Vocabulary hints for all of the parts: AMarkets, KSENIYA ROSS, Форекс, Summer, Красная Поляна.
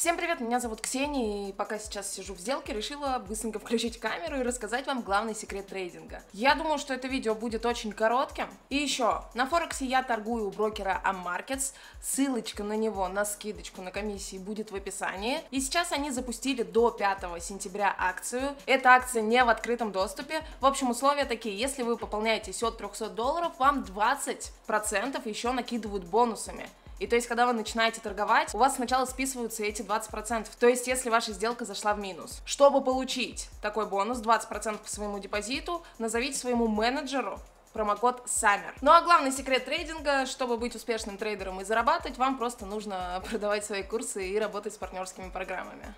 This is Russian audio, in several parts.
Всем привет, меня зовут Ксения, и пока сейчас сижу в сделке, решила быстренько включить камеру и рассказать вам главный секрет трейдинга. Я думаю, что это видео будет очень коротким. И еще, на Форексе я торгую у брокера AMarkets, ссылочка на него, на скидочку на комиссии будет в описании. И сейчас они запустили до 5 сентября акцию. Эта акция не в открытом доступе. В общем, условия такие: если вы пополняетесь от $300, вам 20% еще накидывают бонусами. И то есть, когда вы начинаете торговать, у вас сначала списываются эти 20%, то есть, если ваша сделка зашла в минус. Чтобы получить такой бонус, 20% по своему депозиту, назовите своему менеджеру промокод Summer. Ну а главный секрет трейдинга: чтобы быть успешным трейдером и зарабатывать, вам просто нужно продавать свои курсы и работать с партнерскими программами.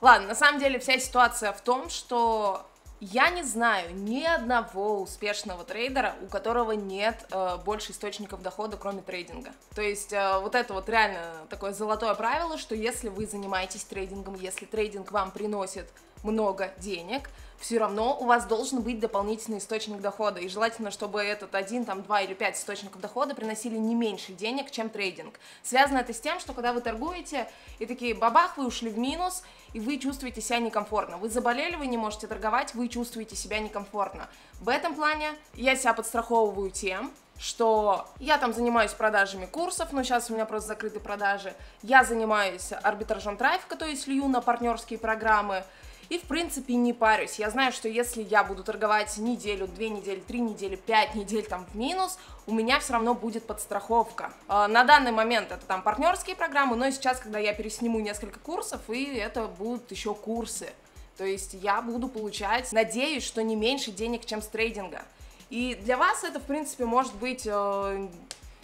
Ладно, на самом деле вся ситуация в том, что я не знаю ни одного успешного трейдера, у которого нет больше источников дохода, кроме трейдинга. То есть вот это вот реально такое золотое правило, что если вы занимаетесь трейдингом, если трейдинг вам приносит много денег, все равно у вас должен быть дополнительный источник дохода. И желательно, чтобы этот 1, 2 или 5 источников дохода приносили не меньше денег, чем трейдинг. Связано это с тем, что когда вы торгуете, и такие бабах, вы ушли в минус, и вы чувствуете себя некомфортно. Вы заболели, вы не можете торговать, вы чувствуете себя некомфортно. В этом плане я себя подстраховываю тем, что я там занимаюсь продажами курсов, но сейчас у меня просто закрыты продажи. Я занимаюсь арбитражом трафика, то есть лью на партнерские программы. И, в принципе, не парюсь. Я знаю, что если я буду торговать неделю, 2 недели, 3 недели, 5 недель там в минус, у меня все равно будет подстраховка. На данный момент это там партнерские программы, но сейчас, когда я пересниму несколько курсов, и это будут еще курсы. То есть я буду получать, надеюсь, что не меньше денег, чем с трейдинга. И для вас это, в принципе, может быть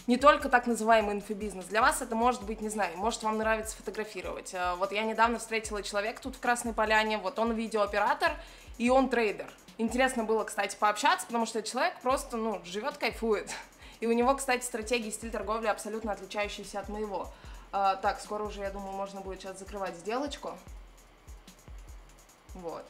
не только так называемый инфобизнес. Для вас это может быть, не знаю, может, вам нравится фотографировать. Вот я недавно встретила человека тут в Красной Поляне, вот он видеооператор, и он трейдер. Интересно было, кстати, пообщаться, потому что человек просто, ну, живет, кайфует. И у него, кстати, стратегии и стиль торговли абсолютно отличающиеся от моего. Так, скоро уже, я думаю, можно будет сейчас закрывать сделочку. Вот.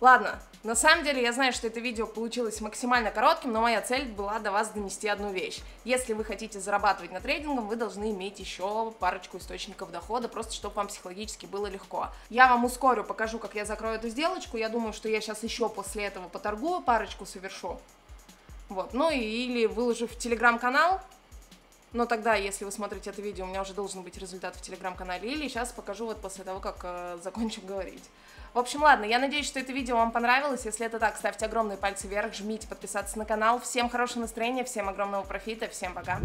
Ладно, на самом деле я знаю, что это видео получилось максимально коротким, но моя цель была до вас донести одну вещь. Если вы хотите зарабатывать на трейдинге, вы должны иметь еще парочку источников дохода, просто чтобы вам психологически было легко. Я вам ускорю, покажу, как я закрою эту сделочку. Я думаю, что я сейчас еще после этого поторгую, парочку совершу. Вот, ну или выложу в телеграм-канал. Но тогда, если вы смотрите это видео, у меня уже должен быть результат в телеграм-канале, или сейчас покажу вот после того, как закончу говорить. В общем, ладно, я надеюсь, что это видео вам понравилось. Если это так, ставьте огромные пальцы вверх, жмите подписаться на канал. Всем хорошего настроения, всем огромного профита, всем пока!